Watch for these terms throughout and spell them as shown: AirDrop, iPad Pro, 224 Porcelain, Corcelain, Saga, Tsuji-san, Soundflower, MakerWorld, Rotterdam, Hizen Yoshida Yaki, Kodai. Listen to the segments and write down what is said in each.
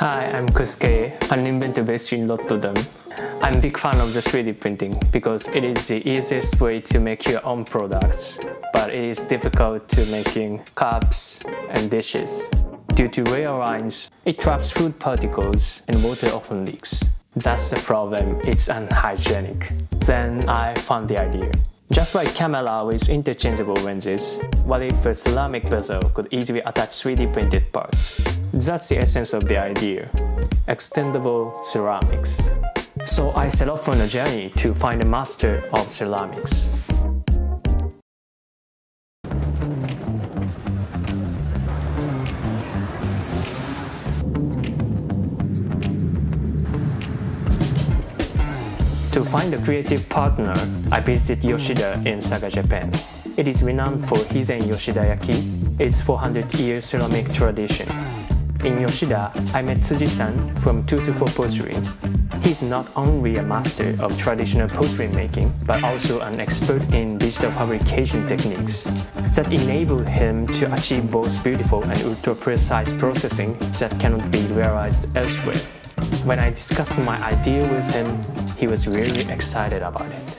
Hi, I'm Kusuke, an inventor based in Rotterdam. I'm a big fan of the 3D printing because it is the easiest way to make your own products, but it is difficult to making cups and dishes. Due to rail lines, it traps food particles and water often leaks. That's the problem, it's unhygienic. Then I found the idea. Just like camera with interchangeable lenses, what if a ceramic bezel could easily attach 3D printed parts? That's the essence of the idea, extendable ceramics. So I set off on a journey to find a master of ceramics. To find a creative partner, I visited Yoshida in Saga, Japan. It is renowned for Hizen Yoshida Yaki, its 400-year ceramic tradition. In Yoshida, I met Tsuji-san from 224 Porcelain. He's not only a master of traditional porcelain making, but also an expert in digital fabrication techniques that enable him to achieve both beautiful and ultra-precise processing that cannot be realized elsewhere. When I discussed my idea with him, he was really excited about it.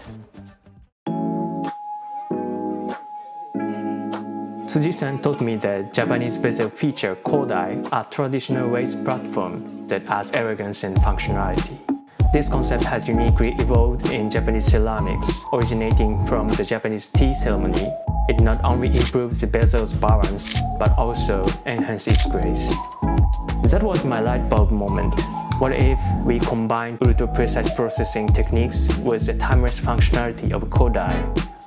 Tsuji-san taught me that Japanese bezel feature Kodai are traditional raised platform that adds elegance and functionality. This concept has uniquely evolved in Japanese ceramics, originating from the Japanese tea ceremony. It not only improves the bezel's balance, but also enhances its grace. That was my light bulb moment. What if we combine ultra-precise processing techniques with the timeless functionality of Kodai?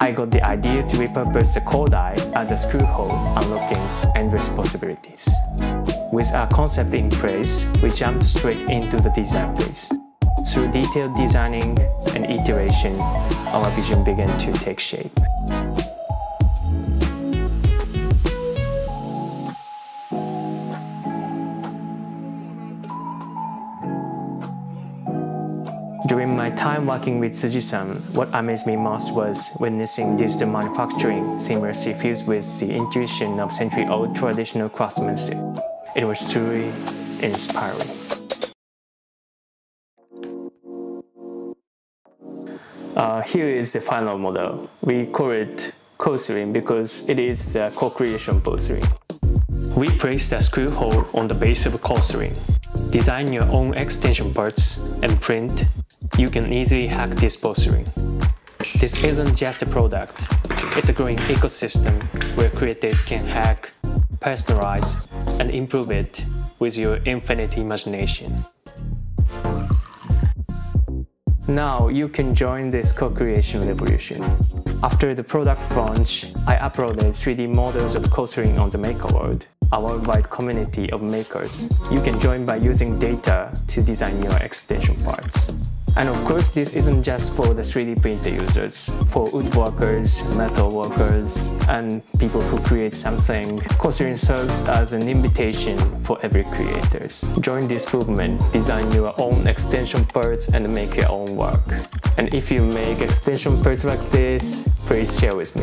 I got the idea to repurpose the Kodai as a screw hole, unlocking endless possibilities. With our concept in place, we jumped straight into the design phase. Through detailed designing and iteration, our vision began to take shape. During my time working with Tsuji-san, what amazed me most was witnessing digital manufacturing seamlessly fused with the intuition of century-old traditional craftsmanship. It was truly inspiring. Here is the final model. We call it Corcelain because it is a co-creation porcelain. We place the screw hole on the base of Corcelain. Design your own extension parts and print. You can easily hack this porcelain. This isn't just a product, it's a growing ecosystem where creators can hack, personalize, and improve it with your infinite imagination. Now you can join this co-creation revolution. After the product launch, I uploaded 3D models of Corcelain on the MakerWorld, a worldwide community of makers. You can join by using data to design your extension parts. And of course, this isn't just for the 3D printer users. For woodworkers, metal workers, and people who create something, Corcelain serves as an invitation for every creators. Join this movement, design your own extension parts, and make your own work. And if you make extension parts like this, please share with me.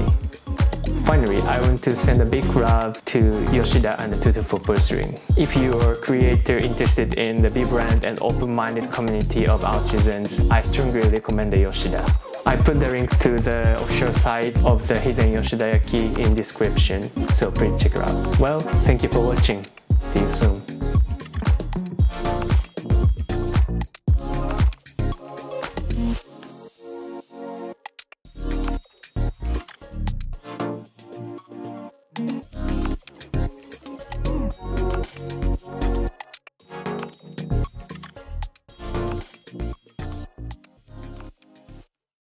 Finally, I want to send a big love to Yoshida and the 224 Porcelain. If you are a creator interested in the vibrant and open-minded community of our citizens, I strongly recommend the Yoshida. I put the link to the official site of the Hizen Yoshida Yaki in description, so please check it out. Well, thank you for watching. See you soon.